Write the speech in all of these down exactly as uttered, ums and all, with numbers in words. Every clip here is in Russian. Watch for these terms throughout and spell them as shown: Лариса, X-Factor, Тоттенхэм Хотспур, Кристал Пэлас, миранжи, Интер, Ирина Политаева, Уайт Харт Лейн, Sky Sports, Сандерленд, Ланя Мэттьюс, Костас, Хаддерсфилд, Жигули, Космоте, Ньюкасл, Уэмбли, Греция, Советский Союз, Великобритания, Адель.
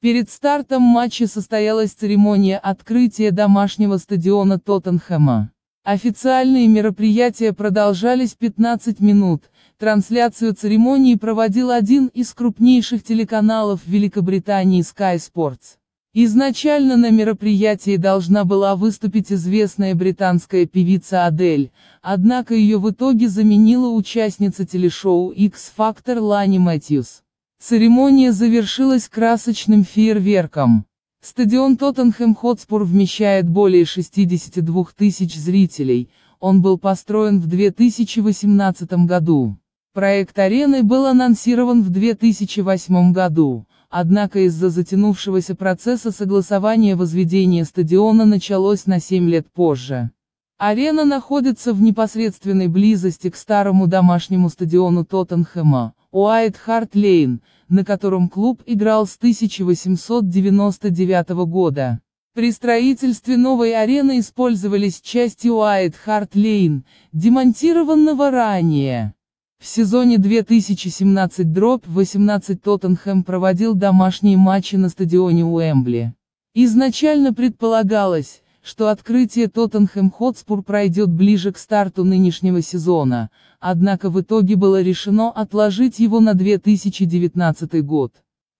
Перед стартом матча состоялась церемония открытия домашнего стадиона Тоттенхэма. Официальные мероприятия продолжались пятнадцать минут, трансляцию церемонии проводил один из крупнейших телеканалов Великобритании Sky Sports. Изначально на мероприятии должна была выступить известная британская певица Адель, однако ее в итоге заменила участница телешоу Икс Фактор Ланя Мэттьюс. Церемония завершилась красочным фейерверком. Стадион Тоттенхэм Хотспур вмещает более шестидесяти двух тысяч зрителей, он был построен в две тысячи восемнадцатом году. Проект арены был анонсирован в две тысячи восьмом году, однако из-за затянувшегося процесса согласования возведения стадиона началось на семь лет позже. Арена находится в непосредственной близости к старому домашнему стадиону Тоттенхэма, Уайт Харт Лейн, на котором клуб играл с тысяча восемьсот девяносто девятого года. При строительстве новой арены использовались части Уайт Харт Лейн, демонтированного ранее. В сезоне две тысячи семнадцатом — восемнадцатом Тоттенхэм проводил домашние матчи на стадионе Уэмбли. Изначально предполагалось, что открытие Тоттенхэм Хотспур пройдет ближе к старту нынешнего сезона, однако в итоге было решено отложить его на две тысячи девятнадцатый год.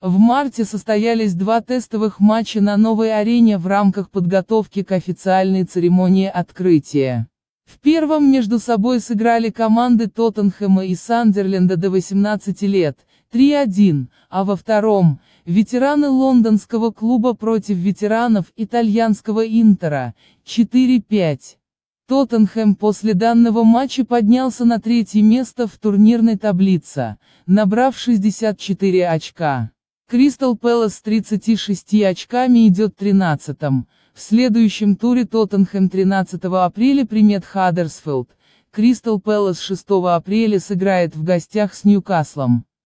В марте состоялись два тестовых матча на новой арене в рамках подготовки к официальной церемонии открытия. В первом между собой сыграли команды Тоттенхэма и Сандерленда до восемнадцати лет, три один, а во втором, ветераны лондонского клуба против ветеранов итальянского Интера, четыре пять. Тоттенхэм после данного матча поднялся на третье место в турнирной таблице, набрав шестьдесят четыре очка. Кристал Пэлас с тридцатью шестью очками идет тринадцатым. В следующем туре Тоттенхэм тринадцатого апреля примет Хаддерсфилд. Кристал Пэлас шестого апреля сыграет в гостях с Ньюкаслом.